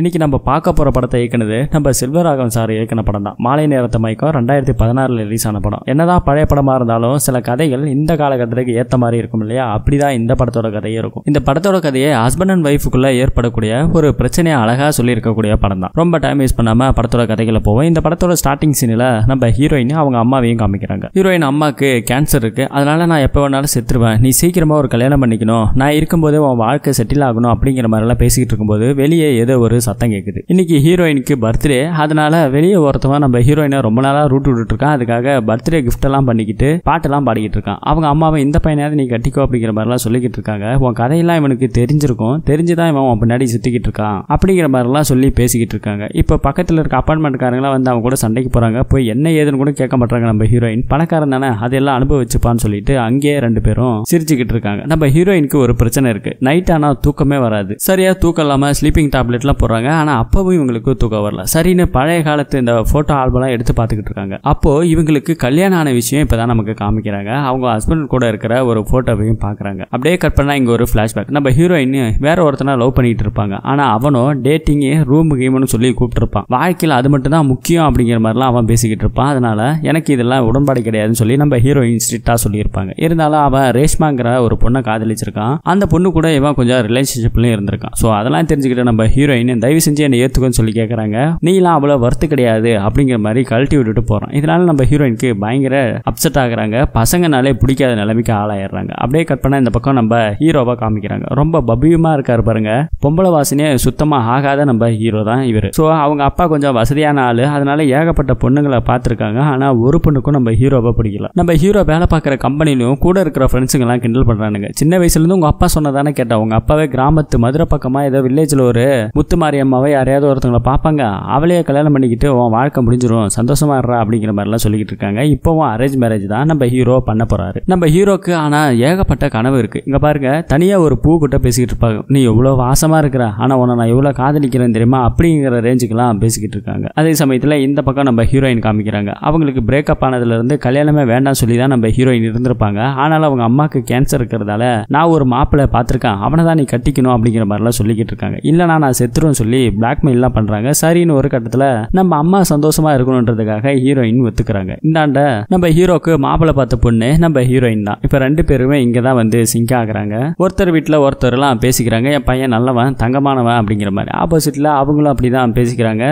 இன்னைக்கு நம்ம பார்க்க போகிற படத்தை இயக்குனது நம்ம செல்வராகவன் சார் இயக்குன படம் தான். மாலை நேரத்து மயக்கம் 2016 ரிலீஸ் ஆன படம். என்னதான் பழைய படமாக இருந்தாலும் சில கதைகள் இந்த காலகட்டத்துக்கு ஏற்ற மாதிரி இருக்கும் இல்லையா? அப்படிதான் இந்த படத்தோட கதையே இருக்கும். இந்த படத்தோட கதையை ஹஸ்பண்ட் அண்ட் ஒய்ஃபுக்குள்ளே ஏற்படக்கூடிய ஒரு பிரச்சனையை அழகாக சொல்லியிருக்கக்கூடிய படம் தான். ரொம்ப டைம் யூஸ் பண்ணாமல் படத்தோட கதைகளை போவோம். இந்த படத்தோட ஸ்டார்டிங் சீனில் நம்ம ஹீரோயின் அவங்க அம்மாவையும் காமிக்கிறாங்க. ஹீரோயின் அம்மாவுக்கு கேன்சர் இருக்குது. அதனால் நான் எப்போ வேணாலும் செத்துருவேன், நீ சீக்கிரமாக ஒரு கல்யாணம் பண்ணிக்கணும், நான் இருக்கும்போது உன் வாழ்க்கை செட்டில் ஆகணும் அப்படிங்கிற மாதிரிலாம் பேசிக்கிட்டு இருக்கும்போது வெளியே ஏதோ ஒரு சத்தம் கேட்குது. இன்னைக்கு ஹீரோயினுக்கு பர்த்டே, அதனால வெளியே ஒருத்தவன் நம்ம ஹீரோயினை ரொம்ப நாளா ரூட் விட்டுட்டு இருக்கான். அதுக்காக பர்த்டே கிஃப்ட் எல்லாம் பண்ணிக்கிட்டு பாட்டெல்லாம் பாடிக்கிட்டு இருக்கான். அவங்க அம்மாவை இந்த பையனாவது நீ கட்டிக்கோ அப்படிங்கிற மாதிரிலாம் சொல்லிக்கிட்டு இருக்காங்க. உன் கதையெல்லாம் இவனுக்கு தெரிஞ்சிருக்கும், தெரிஞ்சுதான் இவன் பின்னாடி சுத்திக்கிட்டு இருக்கான் அப்படிங்கிற மாதிரிலாம் சொல்லி பேசிக்கிட்டு இருக்காங்க. இப்போ பக்கத்தில் இருக்க அப்பார்ட்மெண்ட்காரங்களாம் வந்து அவங்க கூட சண்டைக்கு போறாங்க. போய் என்ன ஏதுன்னு கூட கேட்க மாட்டாங்க. நம்ம ஹீரோயின் பணக்காரன் தானே, அதெல்லாம் அனுபவிச்சுப்பான்னு சொல்லிட்டு அங்கேயே ரெண்டு பேரும் சிரிச்சுக்கிட்டு இருக்காங்க. நம்ம ஹீரோயினுக்கு ஒரு பிரச்சனை இருக்கு. நைட் ஆனா தூக்கமே வராது. சரியா தூக்கம் இல்லாம ஸ்லீப்பிங் டேப்லெட்ல போறாங்க. ஆனா அப்பவும் இவங்களுக்கு தூக்கம் வரல. சரின்னு பழைய காலத்து இந்த போட்டோ ஆல்பம் எடுத்து பார்த்துக்கிட்டு இருக்காங்க. அப்போ இவங்களுக்கு கல்யாணம் ஆன விஷயம் இப்பதான் நமக்கு காமிக்கிறாங்க. அவங்க ஹஸ்பண்ட் கூட இருக்கிற ஒரு போட்டோவையும் பாக்குறாங்க. அப்படியே கட் பண்ணா இங்க ஒரு பிளாஷ்பேக். நம்ம ஹீரோயின் வேற ஒருத்தனா லவ் பண்ணிட்டு இருப்பாங்க. ஆனா அவனும் டேட்டிங் ரூம் கேம்னு சொல்லி கூப்பிட்டுருப்பான். வாழ்க்கையில் அது மட்டும் தான் முக்கியம் அப்படிங்கிற மாதிரிலாம் அவன் பேசிக்கிட்டு இருப்பான். அதனால எனக்கு இதெல்லாம் உடன்பாடு கிடையாதுன்னு சொல்லி நம்ம ஹீரோயின் ஸ்ட்ரிக்டா சொல்லியிருப்பாங்க. இருந்தாலும் அவன் ரேஷ்மாங்கிற ஒரு பொண்ணை காதலிச்சிருக்கான். அந்த பொண்ணு கூட இவன் கொஞ்சம் ரிலேஷன்ஷிப்லயும் இருந்திருக்கான். ஸோ அதெல்லாம் தெரிஞ்சுக்கிட்டு நம்ம ஹீரோயின் தயவு செஞ்சு என்னை ஏற்றுக்கன்னு சொல்லி கேட்குறாங்க. நீலாம் அவ்வளோ வர்த்து கிடையாது அப்படிங்கிற மாதிரி கழட்டி விட்டுட்டு போகிறோம். இதனால நம்ம ஹீரோயினுக்கு பயங்கர அப்செட் ஆகுறாங்க. பசங்கனாலே பிடிக்காத நிலைமைக்கு ஆளாயிடுறாங்க. அப்படியே கட் பண்ணால் இந்த பக்கம் நம்ம ஹீரோவாக காமிக்கிறாங்க. ரொம்ப பபியமாக இருக்கார் பாருங்க. பொம்பளை வாசனையே சுத்தமாக ஆகாத நம்ம ஹீரோ தான் இவர். ஸோ அவங்க அப்பா கொஞ்சம் வசதியான ஆள், அதனால ஏகப்பட்ட பொண்ணுங்களை பார்த்துருக்காங்க. ஆனால் ஒரு பொண்ணுக்கும் நம்ம ஹீரோவை பிடிக்கல. நம்ம ஹீரோ வேலை பார்க்குற கம்பெனிலையும் கூட இருக்கிற ஃப்ரெண்ட்ஸுங்கெல்லாம் கிண்டல் பண்ணுறானுங்க. சின்ன வயசுலேருந்து உங்கள் அப்பா சொன்னதானே கேட்டேன். உங்கள் அப்பாவே கிராமத்து மதுரை பக்கமாக ஏதோ வில்லேஜில் ஒரு முத்துமாரியம்மாவை யாரையாவது ஒருத்தவங்களை பார்ப்பாங்க. அவளையே கல்யாணம் பண்ணிக்கிட்டு உன் வாழ்க்கை முடிஞ்சிடும், சந்தோஷமா இருறா அப்படிங்கிற மாதிரிலாம் சொல்லிக்கிட்டு இருக்காங்க. இப்போவும் அரேஞ்ச் மேரேஜ் தான் நம்ம ஹீரோ பண்ண போறாரு. நம்ம ஹீரோக்கு ஆனால் ஏகப்பட்ட கனவு இருக்கு. இங்க பாருங்க, தனியாக ஒரு பூ கிட்ட பேசிக்கிட்டு இருப்பாங்க. நீ எவ்வளோ வாசமா இருக்கிற, ஆனால் உன்னை நான் எவ்வளோ காதலிக்கிறேன் தெரியுமா அப்படிங்கிற ரேஞ்சுக்கெல்லாம் பேசிக்கிட்டு இருக்காங்க. அதே சமயத்தில் இந்த பக்கம் நம்ம ஹீரோயின் காமிக்கிறாங்க. அவங்களுக்கு பிரேக்கப் ஆனதுல இருந்து கல்யாணமே வேண்டாம் சொல்லி தான் நம்ம ஹீரோயின் இருந்திருப்பாங்க. ஆனாலும் அவங்க அம்மாவுக்கு கேன்சர் இருக்கிறதால நான் ஒரு மாப்பிள்ளை பார்த்துருக்கேன், அவனை தான் நீ கட்டிக்கணும் அப்படிங்கிற மாதிரிலாம் சொல்லிக்கிட்டு இருக்காங்க. இல்லைனா நான் செத்துருன்னு சொல்லி பிளாக்மெயில்லாம் பண்றாங்க. சரின்னு ஒரு கட்டத்தில் நம்ம அம்மா சந்தோஷமா இருக்கணுன்றதுக்காக ஹீரோயின் ஒத்துக்கிறாங்க. இந்தாண்ட நம்ம ஹீரோக்கு மாப்பிள்ளை பார்த்த பொண்ணு நம்ம ஹீரோயின் தான். இப்போ ரெண்டு பேருமே இங்கே தான் வந்து சிங்க் ஆகுறாங்க. ஒருத்தர் வீட்டில் ஒருத்தர்லாம் பேசிக்கிறாங்க, என் பையன் நல்லவன், தங்கமானவன் அப்படிங்கிற மாதிரி. ஆப்போசிட்டில் அவங்களும் அப்படி தான் பேசிக்கிறாங்க.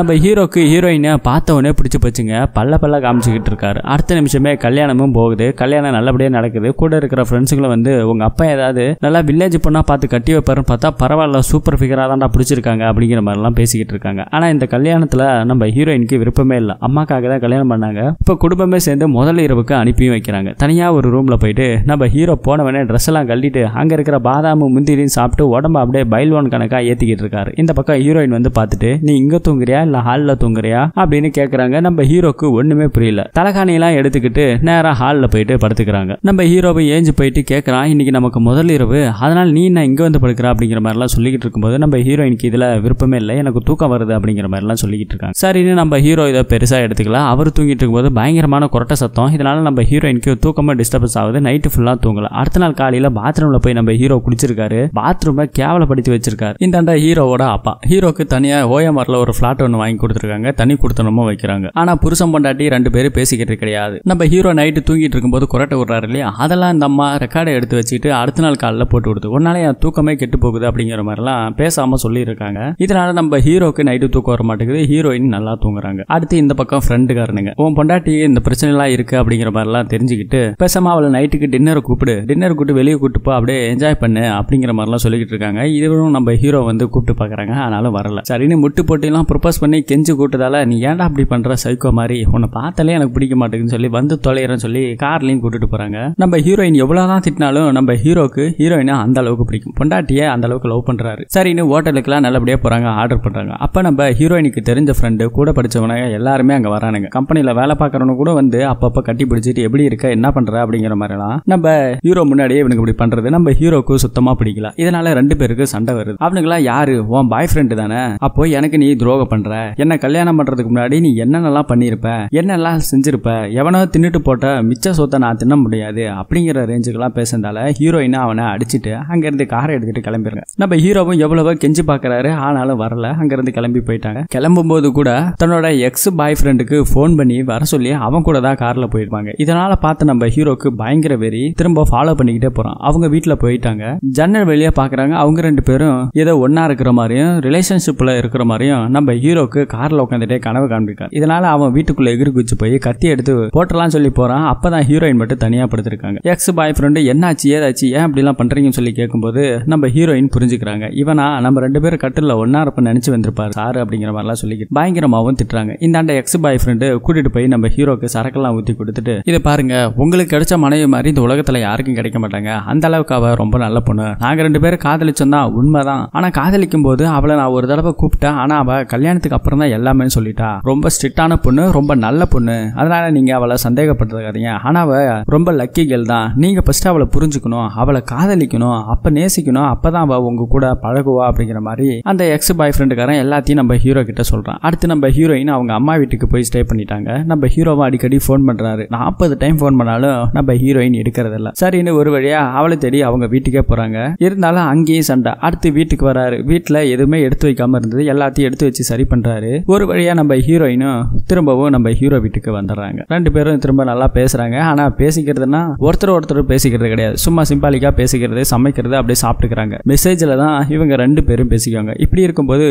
நம்ம ஹீரோக்கு ஹீரோயினை பார்த்தவொடனே பிடிச்சி போச்சுங்க. பல்ல காமிச்சுக்கிட்டு இருக்காரு. அடுத்த நிமிஷமே கல்யாணமும் போகுது. கல்யாணம் நல்லபடியாக நடக்குது. கூட இருக்கிற ஃப்ரெண்ட்ஸுங்களும் வந்து உங்கள் அப்பா ஏதாவது நல்லா வில்லேஜ் பொண்ணாக பார்த்து கட்டி வைப்பாருன்னு பார்த்தா பரவாயில்ல, சூப்பர் ஃபிகராக தான் பிடிச்சிருக்காங்க அப்படிங்கிற மாதிரிலாம் பேசிக்கிட்டு இருக்காங்க. ஆனால் இந்த கல்யாணத்தில் நம்ம ஹீரோயினுக்கு விருப்பமே இல்லை. அம்மாக்காக தான் கல்யாணம் பண்ணாங்க. இப்போ குடும்பமே சேர்ந்து முதல் இரவுக்கு அனுப்பியும் வைக்கிறாங்க. தனியாக ஒரு ரூமில் போயிட்டு நம்ம ஹீரோ போனவனே ட்ரெஸ் எல்லாம் கழட்டிட்டு அங்கே இருக்கிற பாதாமும் முந்திரியும் சாப்பிட்டு உடம்பு அப்படியே பைல்வான் கணக்காக ஏற்றிக்கிட்டு இருக்காரு. இந்த பக்கம் ஹீரோயின் வந்து பார்த்துட்டு நீ இங்கே தூங்குறியா இல்லை ஹாலில் தூங்குறியா அப்படின்னு கேட்குறாங்க. நம்ம ஹீரோக்கு ஒன்றுமே புரியல. தலைகாணியெல்லாம் எடுத்துக்கிட்டு நேராக ஹாலில் போயிட்டு படுத்துக்கிறாங்க. நம்ம ஹீரோவை ஏஞ்சி போயிட்டு கேட்குறான், இன்னைக்கு நமக்கு முதல் இரவு, அதனால் நீ நான் இங்கே வந்து படுக்கிறா அப்படிங்கிற மாதிரிலாம் சொல்லிக்கிட்டு இருக்கும்போது நம்ம ஹீரோயினுக்கு இதில் விருப்பமே இல்லை, எனக்கு தூக்கம் வருது அப்படிங்கிற மாதிரிலாம் சொல்லிக்கிட்டு இருக்காங்க. சரின்னு நம்ம ஹீரோ இதை பெருசாக எடுத்துக்கலாம். அவர் தூங்கிட்டு இருக்கும்போது பயங்கரமான கொரட்டை சத்தம். இதனால நம்ம ஹீரோயினுக்கு தூக்கமாக டிஸ்டர்பன்ஸ் ஆகுது. நைட்டு ஃபுல்லாக தூங்கலாம். அடுத்த நாள் காலையில் பாத்ரூமில் போய் நம்ம ஹீரோ குடிச்சிருக்காரு. பாத்ரூமை கேவலப்படுத்தி வச்சிருக்காரு. இந்தாண்டா ஹீரோவோட அப்பா ஹீரோக்கு தனியாக ஓஎம்ஆரில் ஒரு ஃப்ளாட் ஒன்று வாங்கி கொடுத்துருக்காங்க. தனி கொடுத்தனமோ வைக்கிறாங்க. ஆனால் புருஷம் பொண்டாட்டி ரெண்டு பேரும் பேசிக்கிட்டு கிடையாது. நம்ம ஹீரோ நைட்டு தூங்கிட்டு இருக்கும்போது கொரட்டை விடுறாரு இல்லையா, அதெல்லாம் இந்த அம்மா ரெக்கார்டை எடுத்து வச்சுட்டு அடுத்த நாள் காலையில் போட்டு கொடுத்து உன்னால என் தூக்கமே கெட்டு போகுது அப்படிங்கிற மாதிரிலாம் பேசாமல் சொல்லியிருக்காங்க. இதனால நம்ம ஹீரோக்கு நைட்டு தூக்கம் வர மாட்டேங்குது. ஹீரோயின் நல்லா தூங்குறாங்க. அடுத்து இந்த பக்கம் ஃப்ரெண்டுக்காரனுங்க உன் பொண்டாட்டி இந்த பிரச்சனை எல்லாம் இருக்கு அப்படிங்கிற மாதிரிலாம் தெரிஞ்சுக்கிட்டு பேசாம அவளை நைட்டுக்கு டின்னர் கூப்பிடு, டின்னர் கூப்பிட்டு வெளியே கூப்பிட்டு போ, அப்படியே என்ஜாய் பண்ணு அப்படிங்கிற மாதிரிலாம் சொல்லிக்கிட்டு இருக்காங்க. இதுவும் நம்ம ஹீரோ வந்து கூப்பிட்டு பார்க்குறாங்க, ஆனாலும் வரல. சரின்னு முட்டு போட்டிலாம் ப்ரொப்போஸ் பண்ணி கெஞ்சி கூட்டதால நீ ஏன்டா அப்படி பண்ணுற சைக்கோ மாதிரி, உன்னை பார்த்தாலே எனக்கு பிடிக்க மாட்டேங்குன்னு சொல்லி வந்து தொலைகிறேன்னு சொல்லி கார்லையும் கூட்டிட்டு போகிறாங்க. நம்ம ஹீரோயின் எவ்வளோதான் திட்டினாலும் நம்ம ஹீரோக்கு ஹீரோயினை அந்த அளவுக்கு பிடிக்கும், பொண்டாட்டியை அந்த அளவுக்கு லவ் பண்ணுறாரு. சரின்னு ஹோட்டலுக்குலாம் நல்லபடியாக போகிறாங்க, ஆர்டர் பண்ணுறாங்க. அப்போ நம்ம ஹீரோயினுக்கு தெரிஞ்ச ஃப்ரெண்டு கூட படித்தவனாக எல்லாருமே அங்கே வரானுங்க. கம்பெனியில் வேலை பார்க்குறவனு கூட வந்து அப்பப்போ கட்டி பிடிச்சிட்டு எப்படி இருக்க, என்ன பண்ணுற அப்படிங்கிற மாதிரிலாம் நம்ம ஹீரோ முன்னாடியே இவனுக்கு இப்படி பண்ணுறது நம்ம ஹீரோக்கு சுத்தமாக பிடிக்கல. இதனால ரெண்டு பேருக்கு சண்டை வருது. அவனுக்குலாம் யாரு உன் பாய் ஃப்ரெண்டு தானே, அப்போ எனக்கு நீ துரோகம் பண்ணுற, என்ன கல்யாணம் பண்ணுறதுக்கு முன்னாடி நீ என்னென்னலாம் பண்ணியிருப்ப, என்னெல்லாம் செஞ்சிருப்ப, எவனோ தின்னுட்டு போட்ட மிச்ச சொத்தை நான் தின்ன முடியாது அப்படிங்கிற ரேஞ்சுக்கெல்லாம் பேசுறதால ஹீரோயினை அவனை அடிச்சுட்டு அங்கேருந்து காரை எடுத்துகிட்டு கிளம்பிடுறேன். நம்ம ஹீரோவும் எவ்வளவோ கெஞ்சி பார்க்குறாரு. கேட்டாரு, ஆனாலும் வரல. அங்கிருந்து கிளம்பி போயிட்டாங்க. கிளம்பும் போது கூட தன்னோட எக்ஸ் பாய் ஃப்ரெண்டுக்கு போன் பண்ணி வர சொல்லி அவன் கூட தான் கார்ல போயிருப்பாங்க. இதனால பார்த்து நம்ம ஹீரோக்கு பயங்கர வெறி, திரும்ப ஃபாலோ பண்ணிக்கிட்டே போறான். அவங்க வீட்டுல போயிட்டாங்க, ஜன்னல் வெளியே பாக்குறாங்க. அவங்க ரெண்டு பேரும் ஏதோ ஒன்னா இருக்கிற மாதிரியும் ரிலேஷன்ஷிப்ல இருக்கிற மாதிரியும் நம்ம ஹீரோக்கு கார்ல உட்காந்துட்டே கனவு காண்பிக்கான். இதனால அவன் வீட்டுக்குள்ள எகிரி குச்சி போய் கத்தி எடுத்து போட்டலாம் சொல்லி போறான். அப்பதான் ஹீரோயின் மட்டும் தனியா படுத்திருக்காங்க. எக்ஸ் பாய் ஃப்ரெண்டு என்னாச்சு ஏதாச்சு ஏன் அப்படி எல்லாம் பண்றீங்கன்னு சொல்லி கேட்கும்போது நம்ம ஹீரோயின் புரிஞ்சுக்கிறாங்க, இவனா நம்ம ரெண்டு பேரும் கட்டில ஒன்னா இருப்ப நினைச்சு வந்திருப்பாரு சாரு அப்படிங்கிற மாதிரி எல்லாம் சொல்லி பயங்கரமாவும் திட்டுறாங்க. இந்தாண்ட எக்ஸ் பாய் ஃப்ரெண்டு கூட்டிட்டு போய் நம்ம ஹீரோக்கு சரக்கெல்லாம் ஊத்தி கொடுத்துட்டு, இதை பாருங்க உங்களுக்கு கிடைச்ச மனைவி மாதிரி இந்த உலகத்துல யாருக்கும் கிடைக்க மாட்டாங்க, அந்த அளவுக்கு அவ ரொம்ப நல்ல பொண்ணு, நாங்க ரெண்டு பேரும் காதலிச்சோம் தான் உண்மைதான், ஆனா காதலிக்கும் போது அவளை நான் ஒரு தடவை கூப்பிட்டேன், ஆனா அவ கல்யாணத்துக்கு அப்புறம் தான் எல்லாமே சொல்லிட்டா, ரொம்ப ஸ்ட்ரிக்டான பொண்ணு, ரொம்ப நல்ல பொண்ணு, அதனால நீங்க அவளை சந்தேகப்படுறாதீங்க, ஆனா அவ ரொம்ப லக்கி கேர்ள் தான், நீங்க ஃபர்ஸ்ட் அவளை புரிஞ்சுக்கணும், அவளை காதலிக்கணும், அப்ப நேசிக்கணும், அப்பதான் அவ உங்க கூட பழகுவா அப்படிங்கிற மாதிரி அந்த எக்ஸ் பாய் ஃப்ரெண்டுக்காரன் எல்லாத்தையும் நம்ம ஹீரோ கிட்ட சொல்றான். அடுத்து நம்ம ஹீரோயின் அவங்க அம்மா வீட்டுக்கு போய் ஸ்டே பண்ணிட்டாங்க. நம்ம ஹீரோவா அடிக்கடி போன் பண்றாரு, 40 டைம் போன் பண்ணாலும் நம்ம ஹீரோயின் எடுக்கிறதில்ல. சரின்னு ஒரு வழியா அவளை தேடி அவங்க வீட்டுக்கே போறாங்க. இருந்தாலும் அங்கேயும் சண்டை. அடுத்து வீட்டுக்கு வராரு, வீட்டுல எதுவுமே எடுத்து வைக்காம இருந்தது எல்லாத்தையும் எடுத்து வச்சு சரி பண்றாரு. ஒரு வழியா நம்ம ஹீரோயினும் திரும்பவும் நம்ம ஹீரோ வீட்டுக்கு வந்துடுறாங்க. ரெண்டு பேரும் திரும்ப நல்லா பேசுறாங்க. ஆனா பேசிக்கிறதுனா ஒருத்தர் பேசிக்கிறது கிடையாது, சும்மா சிம்பாலிக்கா பேசிக்கிறது, சமைக்கிறது, அப்படியே சாப்பிட்டுக்கிறாங்க. மெசேஜ்ல தான் இவங்க ரெண்டு பேரும் பேசிக்காங்க. இப்படி இருக்கும்போது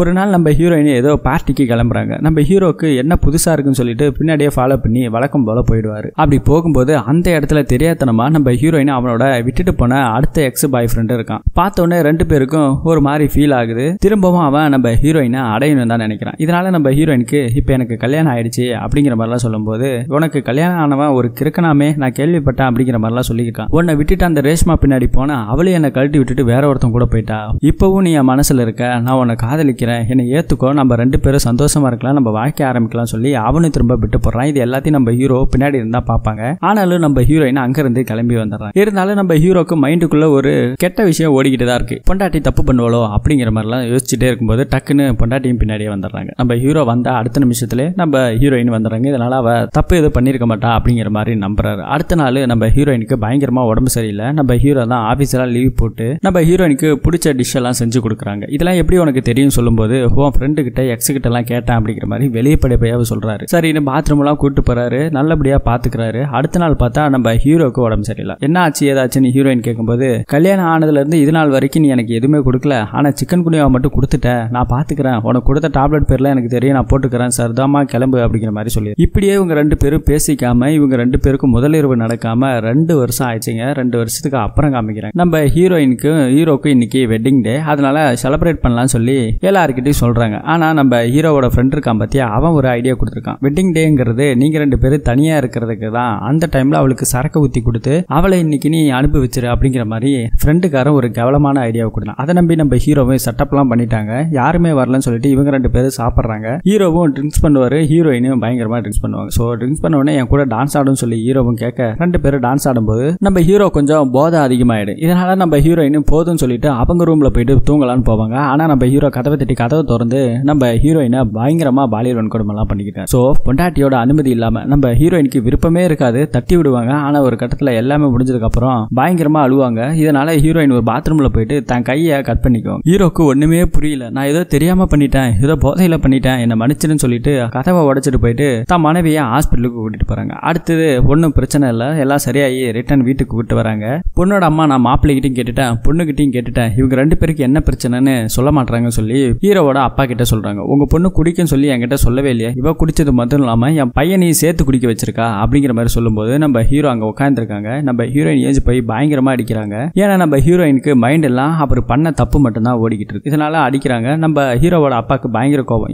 ஒரு நாள் நம்ம ஹீரோயின் ஏதோ பார்ட்டிக்கு கிளம்புறாங்க. நம்ம ஹீரோக்கு என்ன புதுசா இருக்குன்னு சொல்லிட்டு பின்னாடியே ஃபாலோ பண்ணி வழக்கம் போல போயிடுவாரு. அப்படி போகும்போது அந்த இடத்துல தெரியாதனமா நம்ம ஹீரோயின் அவனோட விட்டுட்டு போன அடுத்த எக்ஸ் பாய் ஃப்ரெண்ட் இருக்கான். பார்த்தோன்னே ரெண்டு பேருக்கும் ஒரு மாதிரி ஃபீல் ஆகுது. திரும்பவும் அவன் நம்ம ஹீரோயினை அடையணும் தான் நினைக்கிறான். இதனால நம்ம ஹீரோயினுக்கு இப்ப எனக்கு கல்யாணம் ஆயிடுச்சு அப்படிங்கிற மாதிரிலாம் சொல்லும் போது, உனக்கு கல்யாணம் ஆனவன் ஒரு கிறுக்கனாமே நான் கேள்விப்பட்டேன் அப்படிங்கிற மாதிரிலாம் சொல்லியிருக்கான். உன்னை விட்டுட்டு அந்த ரேஷ்மா பின்னாடி போனா அவளையும் என்னை கழட்டி விட்டுட்டு வேற ஒருத்தன் கூட போயிட்டா, இப்பவும் நீ என் மனசுல இருக்க, நான் உன்னை காதலிக்கிறேன், என்னை ஏத்துக்கோ, நம்ம ரெண்டு பேரும் சந்தோஷமா இருக்கலாம், நம்ம வாழ்க்கை ஆரம்பிக்கலாம் சொல்லி அவனும் திரும்ப விட்டு போறான். இது எல்லாத்தையும் நம்ம ஹீரோ பின்னாடி இருந்தா பாப்பாங்க. ஆனாலும் நம்ம ஹீரோயின் அங்கிருந்து கிளம்பி வந்துடுறாங்க. இருந்தாலும் நம்ம ஹீரோக்கு மைண்டுக்குள்ள ஒரு கெட்ட விஷயம் ஓடிக்கிட்டு தான் இருக்கு. பொண்டாட்டி தப்பு பண்ணுவாளோ அப்படிங்கிற மாதிரிலாம் யோசிச்சுட்டே இருக்கும்போது டக்குன்னு பொண்டாட்டியும் பின்னாடியே வந்துடுறாங்க. நம்ம ஹீரோ வந்தா அடுத்த நிமிஷத்துல நம்ம ஹீரோயின் வந்துடுறாங்க. இதனால அவ தப்பு எதுவும் பண்ணிருக்க மாட்டா அப்படிங்கிற மாதிரி நம்புறாரு. அடுத்த நாள் நம்ம ஹீரோயினுக்கு பயங்கரமா உடம்பு சரியில்லை. நம்ம ஹீரோ தான் ஆபீஸ்லாம் லீவ் போட்டு நம்ம ஹீரோயினுக்கு பிடிச்ச டிஷ் எல்லாம் செஞ்சு கொடுக்குறாங்க. இதெல்லாம் எப்படி உனக்கு தெரியும் சொல்லும்போது, உன் ஃப்ரெண்டு கிட்ட எக்ஸ் கிட்ட எல்லாம் கேட்டேன் அப்படிங்கிற மாதிரி வெளியப்படைப்பையாவது சொல்றாரு. சரி இன்னும் பாத்ரூம் எல்லாம் கூட்டு போறாரு, நல்லபடியா பாத்துக்கிறாரு. அடுத்த நாள் பார்த்தா நம்ம ஹீரோக்கு உடம்பு சரியில்லை. என்ன ஆச்சு ஏதாச்சுன்னு ஹீரோயின் கேட்கும்போது, கல்யாணம் ஆனதுல இருந்து இது நாள் வரைக்கும் நீ எனக்கு எதுவுமே கொடுக்கல, ஆனா சிக்கன் குனியாவை மட்டும் கொடுத்துட்டேன், நான் பாத்துக்கிறேன், உனக்கு கொடுத்த டேப்லெட் பேர்லாம் எனக்கு தெரியும், நான் போட்டுக்கிறேன், சர்தாமா கிளம்பு அப்படிங்கிற மாதிரி சொல்லி இப்படியே இவங்க ரெண்டு பேரும் பேசிக்காம இவங்க ரெண்டு பேருக்கும் முதலிரவு நடக்காம 2 வருஷம் ஆயிடுச்சுங்க. 2 வருஷத்துக்கு அப்புறம் காமிக்கிறாங்க. நம்ம ஹீரோயினுக்கும் ஹீரோக்கும் இன்னைக்கு வெட்டிங் டே, அதனால செலிப்ரேட் பண்ணலாம்னு சொல்லி எல்லாருக்கிட்டையும் சொல்றாங்க. ஆனா நம்ம ஹீரோவோட ஃப்ரெண்ட் இருக்கான் பத்தியா, அவன் ஒரு ஐடியா கொடுத்துருக்கான். வெட்டிங் டேங்கிறது நீங்க ரெண்டு பேரும் தனியா இருக்கிறதுக்கு தான், அந்த டைம்ல அவளுக்கு சரக்கு ஊத்தி கொடுத்து அவளை இன்னைக்கு நீ அனுப்பி வச்சிரு அப்படிங்கிற மாதிரி ஃப்ரெண்டுக்காரன் ஒரு கேவலமான ஐடியாவை கொடுத்தான். அதை நம்பி நம்ம ஹீரோவும் செட்டப்லாம் பண்ணிட்டாங்க. யாருமே வரலன்னு சொல்லிட்டு இவங்க ரெண்டு பேரும் சாப்பிட்றாங்க. ஹீரோவும் ட்ரிங்க்ஸ் பண்ணுவாரு, ஹீரோயினும் பயங்கரமா ட்ரிங்க்ஸ் பண்ணுவாங்க. ஸோ ட்ரிங்க்ஸ் பண்ண உடனே என் கூட டான்ஸ் ஆடுன்னு சொல்லி ஹீரோவும் கேட்க ரெண்டு பேரும் டான்ஸ் ஆடும்போது நம்ம ஹீரோ கொஞ்சம் போதை அதிகமாயிடும். இதனால நம்ம ஹீரோயினும் போதும்னு சொல்லிட்டு அவங்க ரூம்ல போயிட்டு தூங்கலான்னு போவாங்க. ஆனா நம்ம ஹீரோ கதவை தட்டி கதவை திறந்து நம்ம ஹீரோயினை பயங்கரமா பாலியல் வன்கொடுமை எல்லாம் பண்ணிக்கிட்டாங்க. ஸோ பொண்டாட்டியோட அனுமதி இல்லாம நம்ம ஹீரோயினுக்கு விருப்பமே இருக்காது, தட்டி விடுவாங்க. ஆனா ஒரு கட்டத்துல எல்லாமே முடிஞ்சதுக்கு அப்புறம் பயங்கரமா அழுவாங்க. இதனால ஹீரோயின் ஒரு பாத்ரூம்ல போயிட்டு தன் கையை கட் பண்ணிக்குவாங்க. ஹீரோக்கு ஒண்ணுமே புரியல, நான் ஏதோ தெரியாம பண்ணிட்டேன், ஏதோ போதையில பண்ணிட்டேன், என்ன மன்னிச்சுன்னு சொல்லிட்டு கதவை உடைச்சிட்டு போயிட்டு தன் மனைவியை ஹாஸ்பிட்டலுக்கு கூட்டிட்டு போறாங்க. அடுத்தது ஒன்னும் பிரச்சனை இல்லை, எல்லாம் சரியாயி ரிட்டர்ன் வீட்டுக்கு கூப்பிட்டு வராங்க. பொண்ணோட அம்மா நான் மாப்பிள்ளைகிட்டையும் கேட்டுட்டேன், பொண்ணுகிட்டையும் கேட்டுட்டேன், இவங்க ரெண்டு பேருக்கு என்ன பிரச்சனைன்னு சொல்ல மாட்டாங்க சொல்லி ஹீரோவோட அப்பா கிட்ட சொல்றாங்க. உங்க பொண்ணு குடிக்குன்னு சொல்லி என்கிட்ட சொல்லவே இல்லையா, இவ குடிச்சது மட்டும் இல்லாம என் பையனையும் சேர்த்து குடிக்க வச்சிருக்கா அப்படிங்கிற மாதிரி சொல்லும்போது நம்ம ஹீரோ அங்க உட்காந்துருக்காங்க. நம்ம ஹீரோயின் ஏஞ்சி போய் பயங்கரமா அடிக்கிறாங்க. ஏன்னா நம்ம ஹீரோயினுக்கு மைண்ட் எல்லாம் அவர் பண்ண தப்பு மட்டும் தான் ஓடிக்கிட்டு இருக்கு. இதனால அடிக்கிறாங்க. நம்ம ஹீரோவோட அப்பாவுக்கு பயங்கர கோபம்,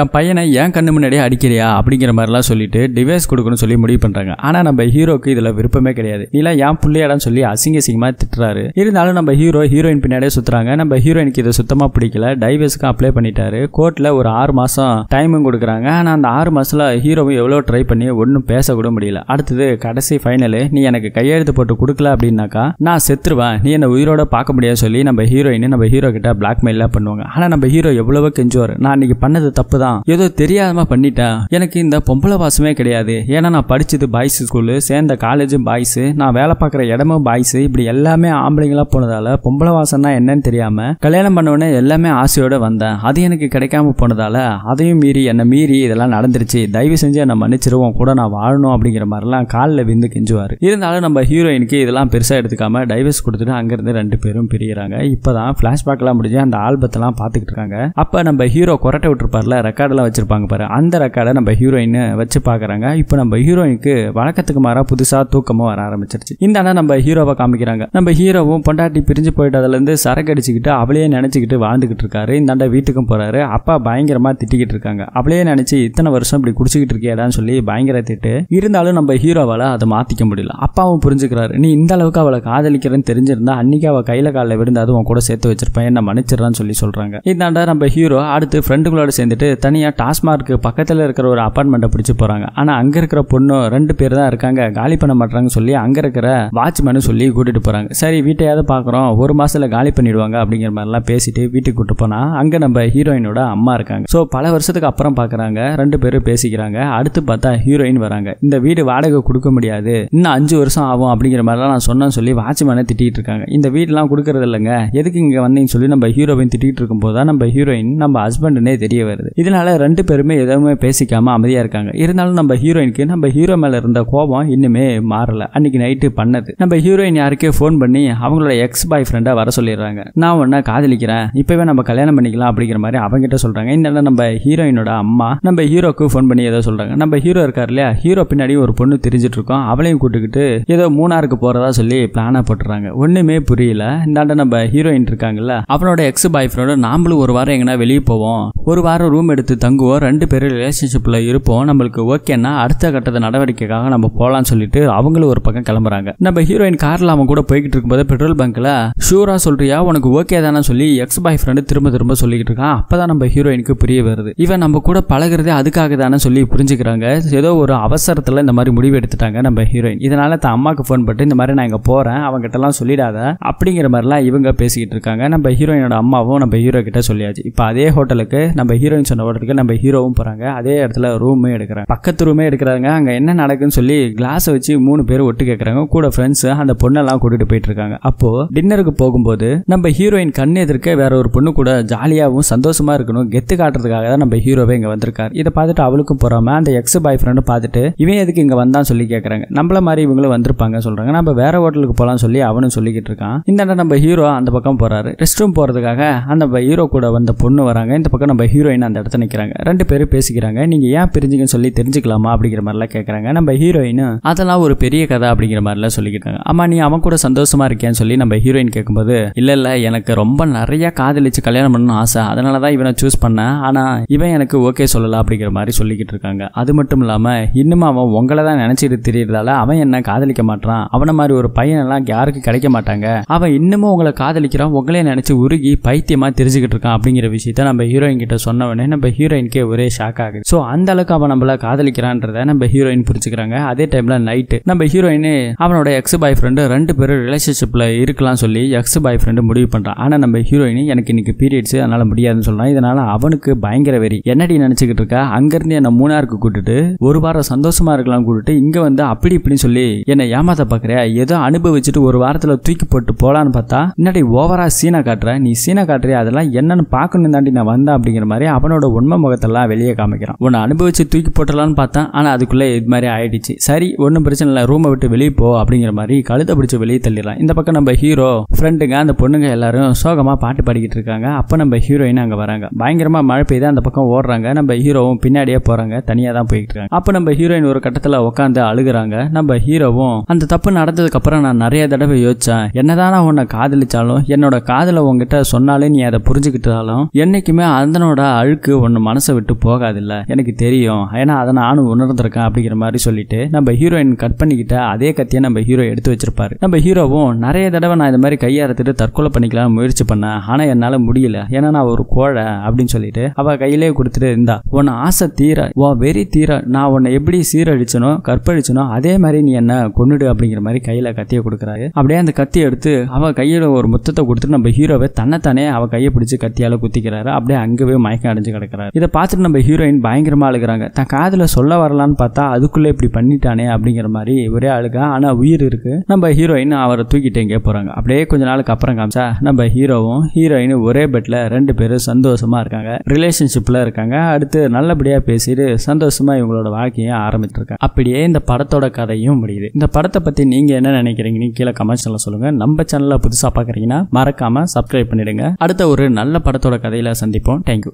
என் பையனை ஏன் கண்ணு முன்னாடியே அடிக்கிறியா அப்படிங்கிற மாதிரிலாம் சொல்லிட்டு டிவைஸ் கொடுக்கணும்னு சொல்லி முடிவு பண்றாங்க. ஆனா நம்ம ஹீரோக்கு இதுல விருப்பமே கிடையாது. நீல என் புள்ளையாடான்னு சொல்லி அசிங்கமா திட்டுறாரு. இருந்தாலும் நம்ம ஹீரோ ஹீரோயின் பின்னாடியே சுத்துறாங்க. நம்ம ஹீரோயினுக்கு இதை சுத்தமா பிடிக்கல. டைவர்ஸ்க்கு அப்ளை பண்ணிட்டாரு. கோர்ட்ல ஒரு 6 மாசம் டைமும் கொடுக்குறாங்க. ஆனா அந்த 6 மாசத்துல ஹீரோவும் எவ்வளோ ட்ரை பண்ணி ஒன்றும் பேச கூட முடியல. அடுத்தது கடைசி ஃபைனல், நீ எனக்கு கையெழுத்து போட்டு கொடுக்கல அப்படின்னாக்கா நான் செத்துருவேன், நீ என்ன உயிரோட பார்க்க முடியாது சொல்லி நம்ம ஹீரோயின் நம்ம ஹீரோ கிட்ட பிளாக்மெயிலாம் பண்ணுவாங்க. ஆனா நம்ம ஹீரோ எவ்வளவோ கெஞ்சுவார், நான் இன்னைக்கு பண்ணது தப்பு தான், ஏதோ தெரியாதமா பண்ணிட்டேன், எனக்கு இந்த பொம்பளை வாசமே கிடையாது, ஏன்னா நான் படிச்சது பாய்ஸ் ஸ்கூலு, சேர்ந்த காலேஜும் பாய்ஸ், நான் வேலை பார்க்குற இடமும் பாய்ஸ், இப்படி எல்லாமே ஆம்பளைங்களா போனதால பொம்பளை வாசம்னா என்னன்னு தெரியாம கல்யாணம் பண்ண சொன்னவொடனே எல்லாமே ஆசையோடு வந்தேன். அது எனக்கு கிடைக்காம போனதால் அதையும் மீறி என்னை மீறி இதெல்லாம் நடந்துருச்சு, தயவு செஞ்சு என்னை மன்னிச்சிருவோம், கூட நான் வாழணும் அப்படிங்கிற மாதிரிலாம் காலில் விந்து கெஞ்சுவார். இருந்தாலும் நம்ம ஹீரோயினுக்கு இதெல்லாம் பெருசாக எடுத்துக்காமல் டைவர்ஸ் கொடுத்துட்டு அங்கேருந்து ரெண்டு பேரும் பிரிகிறாங்க. இப்போ தான் ஃப்ளாஷ்பேக்லாம் முடிஞ்சு அந்த ஆல்பத்தெல்லாம் பார்த்துக்கிட்டு இருக்காங்க. அப்போ நம்ம ஹீரோ கொரட்டை விட்டுருப்பார்ல, ரெக்கார்டெல்லாம் வச்சுருப்பாங்க பாரு, அந்த ரெக்கார்டை நம்ம ஹீரோயின் வச்சு பார்க்குறாங்க. இப்போ நம்ம ஹீரோயினுக்கு வழக்கத்துக்கு மாறா புதுசாக தூக்கமாக வர ஆரம்பிச்சிருச்சு. இந்த ஆனால் நம்ம ஹீரோவை காமிக்கிறாங்க. நம்ம ஹீரோவும் பொண்டாட்டி பிரிஞ்சு போயிட்டதுலேருந்து சரக்கு அடிச்சுக்கிட்டு அவளையே நினச்சிக்கிட்டு வாழ்ந்துக்கிட்டு இருக்காரு. இந்தாண்டா வீட்டுக்கும் போகிறாரு. அப்பா பயங்கரமாக திட்டிக்கிட்டு இருக்காங்க. அவளையே நினச்சி இத்தனை வருஷம் இப்படி குடிச்சிக்கிட்டு இருக்கியாடான்னு சொல்லி பயங்கர திட்டு. இருந்தாலும் நம்ம ஹீரோவால் அதை மாற்றிக்க முடியல. அப்பாவும் புரிஞ்சுக்கிறாரு. நீ இந்த அளவுக்கு அவளை காதலிக்கிறேன்னு தெரிஞ்சிருந்தா அன்னைக்கு அவள் கையில் காலில் விழுந்து அதுவும் கூட சேர்த்து வச்சிருப்பேன், என்ன மன்னிச்சிடறான்னு சொல்லி சொல்கிறாங்க. இந்தாண்டா நம்ம ஹீரோ அடுத்து ஃப்ரெண்டுகளோட சேர்ந்துட்டு தனியாக டாஸ்மார்க்கு பக்கத்தில் இருக்கிற ஒரு அப்பார்ட்மெண்ட்டை பிடிச்சி போகிறாங்க. ஆனால் அங்கே இருக்கிற பொண்ணு ரெண்டு பேர் தான் இருக்காங்க, காலி பண்ண மாட்டாங்கன்னு சொல்லி அங்கே இருக்கிற வாட்ச்மேனு சொல்லி கூட்டிகிட்டு போகிறாங்க. சரி வீட்டையாவது பார்க்குறோம், ஒரு மாதத்தில் காலி பண்ணிடுவாங்க அப்படிங்கிற மாதிரிலாம் பேசிட்டு வீட்டுக்கு கூப்பிட்டு போனால் அங்கே நம்ம ஹீரோயினோட அம்மா இருக்காங்க. ஸோ பல வருஷத்துக்கு அப்புறம் பார்க்குறாங்க, ரெண்டு பேரும் பேசிக்கிறாங்க. அடுத்து பார்த்தா ஹீரோயின் வராங்க. இந்த வீடு வாடகை கொடுக்க முடியாது, இன்னும் 5 வருஷம் ஆகும் அப்படிங்கிற மாதிரிலாம் நான் சொன்னேன்னு சொல்லி வாட்ச்மேனை திட்டிகிட்டு இருக்காங்க. இந்த வீடெலாம் கொடுக்கறது இல்லைங்க, எதுக்கு இங்கே வந்தீங்கன்னு சொல்லி நம்ம ஹீரோயின் திட்டிகிட்டு இருக்கும்போது தான் நம்ம ஹீரோயின் நம்ம ஹஸ்பண்டுனே தெரிய வருது. இதனால ரெண்டு பேருமே எதுவுமே பேசிக்காம அமைதியாக இருக்காங்க. இருந்தாலும் நம்ம ஹீரோயினுக்கு நம்ம ஹீரோ மேலே இருந்த கோபம் இன்னுமே மாறல. அன்னைக்கு நைட்டு பண்ணது நம்ம ஹீரோயின் யாருக்கே ஃபோன் பண்ணி அவங்களோட எக்ஸ் பாய் ஃப்ரெண்டை வர சொல்லிடுறாங்க. நான் உன்னை காதலிக்கிறேன், இப்போவே நம்ம கல்யாணம் பண்ணிக்கலாம் அப்படிங்கிற மாதிரி அவங்ககிட்ட சொல்கிறாங்க. இந்த நம்ம ஹீரோயினோட அம்மா நம்ம ஹீரோக்கு ஃபோன் பண்ணி ஏதோ சொல்கிறாங்க. நம்ம ஹீரோ இருக்கார் இல்லையா, ஹீரோ பின்னாடி ஒரு பொண்ணு தெரிஞ்சிட்டு இருக்கோம், அவளையும் கூட்டுக்கிட்டு ஏதோ மூணாருக்கு போகிறதா சொல்லி பிளானாக போட்டுறாங்க. ஒன்றுமே புரியல. இந்தாண்ட நம்ம ஹீரோயின் இருக்காங்கல்ல, அவனோட எக்ஸ் பாய் ஃப்ரெண்டோட நாமளும் ஒரு வாரம் எங்கன்னா வெளியே போவோம், ஒரு வாரம் ரூம் எடுத்து தங்குவோம், ரெண்டு பேரும் ரிலேஷன்ஷிப்பில் இருப்போம், நம்மளுக்கு ஓகேன்னா அடுத்த கட்டத்தை நடவடிக்கைக்காக நம்ம போகலான்னு சொல்லிட்டு அவங்களும் ஒரு பக்கம் கிளம்புறாங்க. நம்ம ஹீரோயின் காரில் அவன் கூட போய்கிட்டு இருக்கும்போது பெட்ரோல் பங்க்கில் ஷூராக சொல்றியா உனக்கு ஓகே தானே சொல்லி எக்ஸ் பாய் ஃப்ரெண்டு திரும்ப திரும்ப சொல்லிக்கிட்டு இருக்கான். அப்போ தான் நம்ம ஹீரோயினுக்கு புரிய வருது, இவன் நம்ம கூட பழகிறதே அதுக்காக தானே சொல்லி புரிஞ்சுக்கிறாங்க. ஏதோ ஒரு அவசரத்தில் இந்த மாதிரி முடிவு எடுத்துட்டாங்க நம்ம ஹீரோயின். இதனால் தான் அம்மாவுக்கு ஃபோன் பட்டு இந்த மாதிரி நான் இங்கே போகிறேன், அவங்ககிட்டலாம் சொல்லிடாத அப்படிங்கிற மாதிரிலாம் இவங்க பேசிக்கிட்டு இருக்காங்க. நம்ம ஹீரோயினோட அம்மாவும் நம்ம ஹீரோ கிட்ட சொல்லியாச்சு. இப்போ அதே ஹோட்டலுக்கு நம்ம ஹீரோயின் சொன்ன ஹோட்டலுக்கு நம்ம ஹீரோவும் போகிறாங்க. அதே இடத்துல ரூமே எடுக்கிறாங்க, பக்கத்து ரூமே எடுக்கிறாங்க. அங்கே என்ன நடக்குன்னு சொல்லி கிளாஸை வச்சு 3 பேர் ஒட்டு கேட்குறாங்க. கூட ஃப்ரெண்ட்ஸு அந்த பொண்ணெல்லாம் கூட்டிகிட்டு போயிட்டு இருக்காங்க. அப்போது டின்னருக்கு போகும்போது நம்ம ஹீரோயின் கண் எதிர்க்க வேற ஒரு பொண்ணு கூட ஜாலியாகவும் சந்தோஷமாக இருக்கணும், கெத்து காட்டுறதுக்காக தான் நம்ம ஹீரோவே இங்கே வந்திருக்காரு. இதை பார்த்துட்டு அவளுக்கும் போகாமல் அந்த எக்ஸ் பாய் ஃப்ரெண்டும் பார்த்துட்டு இவன் எதுக்கு இங்கே வந்தான்னு சொல்லி கேட்குறாங்க. நம்மள மாதிரி இவங்களும் வந்திருப்பாங்க சொல்கிறாங்க. நம்ம வேற ஹோட்டலுக்கு போகலான்னு சொல்லி அவனும் சொல்லிக்கிட்டு இருக்கான். இந்த நம்ம ஹீரோ அந்த பக்கம் போகிறாரு. ரெஸ்ட் ரூம் போகிறதுக்காக அந்த ஹீரோ கூட வந்த பொண்ணு வராங்க. இந்த பக்கம் நம்ம ஹீரோயின் அந்த இடத்துல நிற்கிறாங்க. ரெண்டு பேரும் பேசிக்கிறாங்க. நீங்கள் ஏன் பிரிஞ்சுங்கன்னு சொல்லி தெரிஞ்சுக்கலாமா அப்படிங்கிற மாதிரிலாம் கேட்குறாங்க. நம்ம ஹீரோயின் அதெல்லாம் ஒரு பெரிய கதை அப்படிங்கிற மாதிரிலாம் சொல்லிக்கிட்டாங்க. அம்மா நீ அவன் கூட சந்தோஷமாக இருக்கியான்னு சொல்லி நம்ம ஹீரோயின் கேட்கும்போது இல்லை இல்லை எனக்கு ரொம்ப நிறையா காதலிச்சு கல்யாணம் பண்ணணும்னு ஆசை, அதனால தான் இவனை சூஸ் பண்ணேன், ஆனால் இவன் எனக்கு ஓகே சொல்லலாம் அப்படிங்கிற மாதிரி சொல்லிக்கிட்டு இருக்காங்க. அது மட்டும் இல்லாமல் இன்னும் அவன் உங்களை தான் நினச்சிட்டு தெரியறதால அவன் என்ன காதலிக்க மாட்டான், அவனை மாதிரி ஒரு பையனெல்லாம் யாருக்கு கிடைக்க மாட்டாங்க, அவன் இன்னமும் உங்களை காதலிக்கிறான், உங்களே நினச்சி உருகி பைத்தியமாக தெரிஞ்சுக்கிட்டு இருக்கான் அப்படிங்கிற விஷயத்தை நம்ம ஹீரோயின் கிட்ட சொன்னவனே நம்ம ஹீரோயினுக்கே ஒரே ஷாக் ஆகுது. ஸோ அந்த அளவுக்கு அவன் நம்மள காதலிக்கிறான்றத நம்ம ஹீரோயின் புரிஞ்சுக்கிறாங்க. அதே டைமில் நைட்டு நம்ம ஹீரோயின் அவனோட எக்ஸ் பாய் ஃப்ரெண்டு 2 பேரும் ரிலேஷன்ஷிப்பில் இருக்கலாம்னு சொல்லி எக்ஸ் பாய் ஃப்ரெண்டு முடிவு பண்ணுறான். ஆனால் நம்ம ஹீரோயின் எனக்கு இன்னைக்கு பீரியட்ஸு அதனால் முடியாதுன்னு சொல்கிறான். இதனால் அவனுக்கு பயங்கர வெறி, என்னடி நினச்சிக்கிட்டு இருக்கா, அங்கேருந்து என்னை 3 நாருக்கு கூட்டுட்டு ஒரு வாரம் சந்தோஷமாக இருக்கலாம் கூட்டுட்டு இங்கே வந்து அப்படி இப்படின்னு சொல்லி என்னை ஏமாத்த பார்க்குறியா, ஏதோ அனுபவிச்சுட்டு ஒரு வாரத்தில் தூக்கி போட்டு போகலான்னு பார்த்தா என்னடி ஓவராக சீனா காட்டுற, நீ சீனா காட்டுறியா, அதெல்லாம் என்னன்னு பார்க்கணும் தாண்டி நான் வந்தேன் அப்படிங்கிற மாதிரி அவனோட உண்மை முகத்தெல்லாம் வெளியே காமிக்கிறான். உன்னை அனுபவிச்சு தூக்கி போட்டலான்னு பார்த்தேன், ஆனால் அதுக்குள்ளே இது மாதிரி ஆயிடுச்சு, சரி ஒன்றும் பிரச்சனை இல்லை, ரூமை விட்டு வெளியே போ அப்படிங்கிற மாதிரி கழுத்தை பிடிச்சி வெளியே தள்ளிடலாம். இந்த பக்கம் நம்ம ஹீரோ ஃப்ரெண்டுங்க அந்த பொண்ணுங்க எல்லாரும் சோகமாக பாட்டு பாடிக்கிட்டு இருக்காங்க. அப்போ நம்ம ஹீரோயின் அங்கே வராங்க. பயங்கரமாக மழை பெய்து அந்த பக்கம் ஓடுறாங்க. நம்ம ஹீரோவும் பின்னாடியே போகிறாங்க, தனியாக தான் போயிட்டு இருக்காங்க. அப்போ நம்ம ஹீரோயின் ஒரு கட்டத்தில் உட்காந்து அழுகிறாங்க. நம்ம ஹீரோவும் அந்த தப்பு நடந்ததுக்கு அப்புறம் நான் நிறைய தடவை யோசிச்சேன், என்னதான் நான் உன்னை காதலிச்சாலும் என்னோட காதலை உங்ககிட்ட சொன்னாலே நீ அதை புரிஞ்சுக்கிட்டாலும் என்னைக்குமே அதனோட அழுக்கு ஒன்று மனசை விட்டு போகாதில்ல, எனக்கு தெரியும், ஏன்னா அதை நானும் உணர்ந்திருக்கேன் அப்படிங்கிற மாதிரி சொல்லிட்டு நம்ம ஹீரோயின் கட் பண்ணிக்கிட்ட அதே கத்தியை நம்ம ஹீரோ எடுத்து வச்சிருப்பாரு. நம்ம ஹீரோவும் நிறைய தடவை நான் இந்த மாதிரி கையை அறுத்துட்டு தற்கொலை பண்ணிக்கலாம் முயற்சி பண்ணேன், ஆனால் என்னால் முடியல, ஏன்னா நான் ஒரு கோழை அப்படின்னு சொல்லிட்டு அவள் கையிலே கொடுத்துட்டு இருந்தா உன் ஆசை தீர உன் வெறி தீர நான் உன்னை எப்படி சீரழிச்சனோ கற்பழிச்சனோ அதே மாதிரி நீ என்ன கொன்னுடு அப்படிங்கிற மாதிரி கையில் கத்தியை கொடுக்குறாரு. அப்படியே அந்த கத்தி எடுத்து அவள் கையில் ஒரு முத்தத்தை கொடுத்துட்டு நம்ம ஹீரோவை தன்னைத்தானே அவள் கையை பிடிச்சி கத்தியால் குத்திக்கிறாரு. அப்படியே அங்கேயே மயக்கம் அடைஞ்சு கிடக்கிறாரு. இதை பார்த்துட்டு நம்ம ஹீரோயின் பயங்கரமாக அழுகிறாங்க. தான் காதில் சொல்ல வரலான்னு பார்த்தா அதுக்குள்ளே இப்படி பண்ணிட்டானே அப்படிங்கிற மாதிரி ஒரே அழுகா. ஆனால் உயிர் இருக்குது. நம்ம ஹீரோயின் அவரை தூக்கிட்டு எங்கேயே போகிறாங்க. அப்படியே கொஞ்ச நாளுக்கு அப்புறம் காமிச்சா நம்ம ஹீரோவும் ஹீரோயின் ஒரே பெட்ல ரெண்டு பேரும் சந்தோஷமா இருக்காங்க, ரிலேஷன்ஷிப்ல இருக்காங்க. அடுத்து நல்லபடியா பேசிட்டு சந்தோஷமா இவங்களோட வாழ்க்கையை ஆரம்பித்து இருக்காங்க. அப்படியே இந்த படத்தோட கதையும் முடியுது. இந்த படத்தை பத்தி நீங்க என்ன நினைக்கிறீங்கன்னு கீழே கமெண்ட்ஸ்ல சொல்லுங்க. நம்ம சேனல்ல புதுசா பாக்குறீங்கன்னா மறக்காம சப்ஸ்கிரைப் பண்ணிடுங்க. அடுத்த ஒரு நல்ல படத்தோட கதையில சந்திப்போம். தேங்க்யூ.